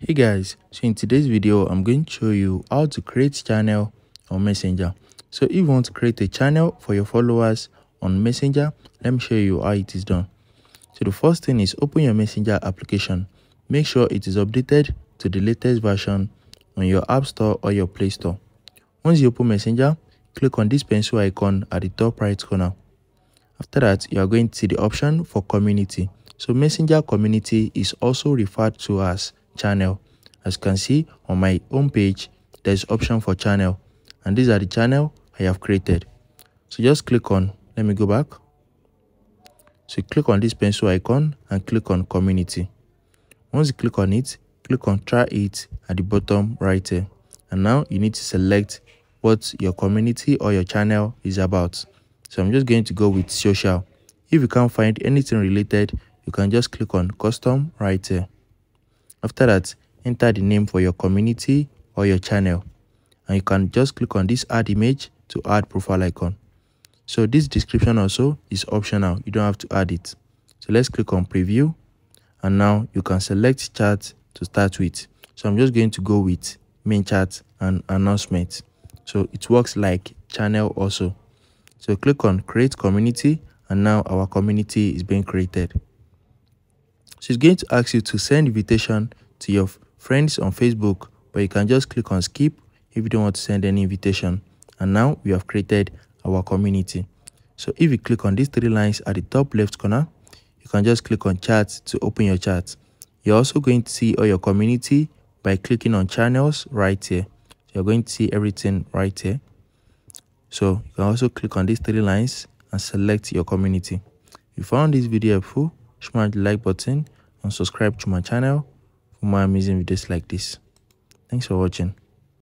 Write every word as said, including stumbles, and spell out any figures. Hey guys, so in today's video I'm going to show you how to create channel on Messenger. So if you want to create a channel for your followers on Messenger, let me show you how it is done. So the first thing is open your Messenger application. Make sure it is updated to the latest version on your App Store or your Play Store. Once you open Messenger, click on this pencil icon at the top right corner. After that, you are going to see the option for community. So Messenger community is also referred to as channel. As you can see on my home page, there's option for channel, and these are the channel I have created. So just click on, let me go back. So click on this pencil icon and click on community. Once you click on it, click on try it at the bottom right here, and now you need to select what your community or your channel is about. So I'm just going to go with social. If you can't find anything related, you can just click on custom right here. After that, enter the name for your community or your channel, and you can just click on this add image to add profile icon. So this description also is optional, you don't have to add it. So let's click on preview, and now you can select chat to start with. So I'm just going to go with main chat and announcement. So it works like channel also. So click on create community, and now our community is being created. So it's going to ask you to send invitation to your friends on Facebook, but you can just click on skip if you don't want to send any invitation. And now we have created our community. So if you click on these three lines at the top left corner, you can just click on chat to open your chat. You're also going to see all your community by clicking on channels right here. So you're going to see everything right here. So you can also click on these three lines and select your community. If you found this video helpful, smash the like button and subscribe to my channel for more amazing videos like this. Thanks for watching.